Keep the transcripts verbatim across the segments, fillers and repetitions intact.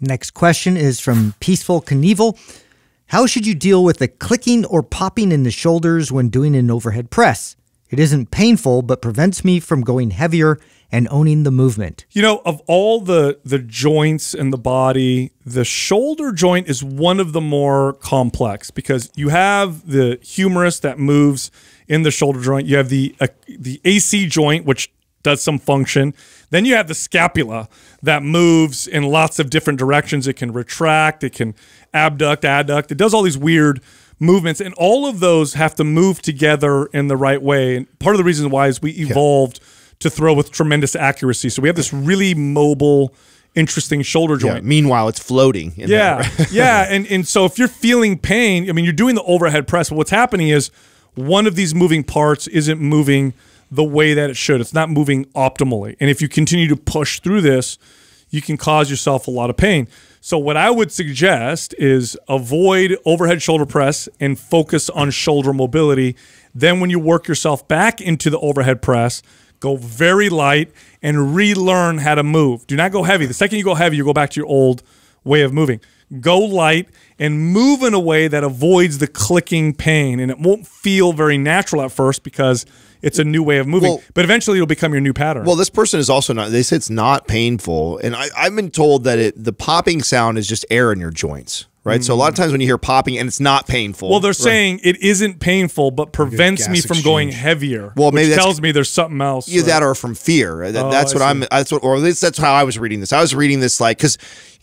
Next question is from Peaceful Knievel. How should you deal with the clicking or popping in the shoulders when doing an overhead press? It isn't painful, but prevents me from going heavier and owning the movement. You know, of all the, the joints in the body, the shoulder joint is one of the more complex because you have the humerus that moves in the shoulder joint. You have the, uh, the A C joint, which does some function. Then you have the scapula that moves in lots of different directions. It can retract, it can abduct, adduct. It does all these weird movements, and all of those have to move together in the right way. And part of the reason why is we evolved yeah. to throw with tremendous accuracy. So we have this really mobile, interesting shoulder joint. Yeah. Meanwhile, it's floating. In yeah, yeah. And, and so if you're feeling pain, I mean, you're doing the overhead press, but what's happening is one of these moving parts isn't moving the way that it should. It's not moving optimally. And if you continue to push through this, you can cause yourself a lot of pain. So what I would suggest is avoid overhead shoulder press and focus on shoulder mobility. Then when you work yourself back into the overhead press, go very light and relearn how to move. Do not go heavy. The second you go heavy, you go back to your old way of moving. Go light and move in a way that avoids the clicking pain. And it won't feel very natural at first because it's a new way of moving, well, but eventually it'll become your new pattern. Well, this person is also not, they said it's not painful. And I, I've been told that it, the popping sound is just air in your joints, right? Mm. So a lot of times when you hear popping and it's not painful. Well, they're right. saying it isn't painful, but prevents me from exchange. going heavier, well, maybe which that's, tells me there's something else. Either right? that or from fear. That, oh, that's I what see. I'm, that's what, or that's how I was reading this. I was reading this like, because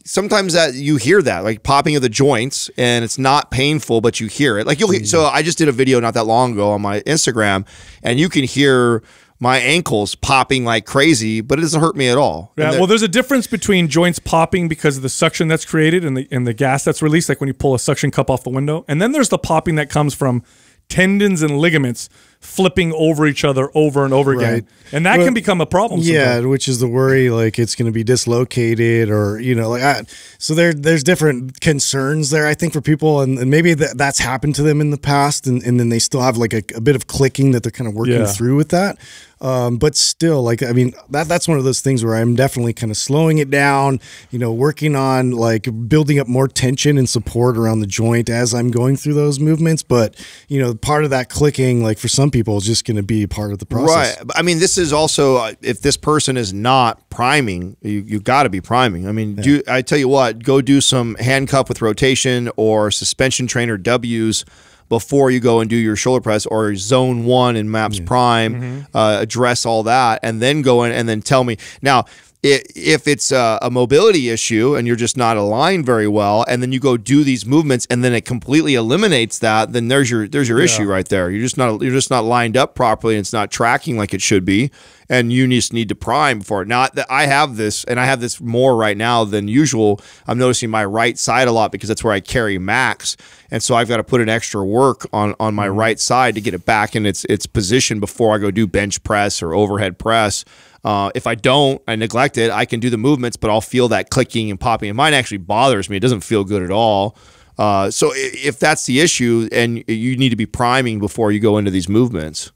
sometimes that you hear that, like popping of the joints, and it's not painful, but you hear it. Like you'll. Mm-hmm. So I just did a video not that long ago on my Instagram, and you can hear my ankles popping like crazy, but it doesn't hurt me at all. Yeah. Well, there's a difference between joints popping because of the suction that's created and the and the gas that's released, like when you pull a suction cup off the window, and then there's the popping that comes from tendons and ligaments flipping over each other over and over again. Right. And that well, can become a problem. Yeah. Sometimes. Which is the worry, like it's going to be dislocated or, you know, like, I, so there, there's different concerns there, I think, for people. And, and maybe that, that's happened to them in the past. And, and then they still have like a, a bit of clicking that they're kind of working yeah. through with that. Um, but still, like, I mean, that that's one of those things where I'm definitely kind of slowing it down, you know, working on like building up more tension and support around the joint as I'm going through those movements. But, you know, part of that clicking, like for some people, is just going to be part of the process. Right. I mean, this is also, uh, if this person is not priming, you, you got to be priming. I mean, yeah. do, I tell you what, go do some handcuff with rotation or suspension trainer W's before you go and do your shoulder press or zone one in MAPS yeah. Prime, mm-hmm. uh, address all that, and then go in and then tell me. Now, if it's a mobility issue and you're just not aligned very well, and then you go do these movements and then it completely eliminates that, then there's your there's your yeah. issue right there. You're just not you're just not lined up properly and it's not tracking like it should be, and you just need to prime for it. Not that I have this, and I have this more right now than usual. I'm noticing my right side a lot because that's where I carry max, and so I've got to put in extra work on on my right side to get it back in its its position before I go do bench press or overhead press. Uh, if I don't, I neglect it, I can do the movements, but I'll feel that clicking and popping. And mine actually bothers me. It doesn't feel good at all. Uh, so if that's the issue, and you need to be priming before you go into these movements.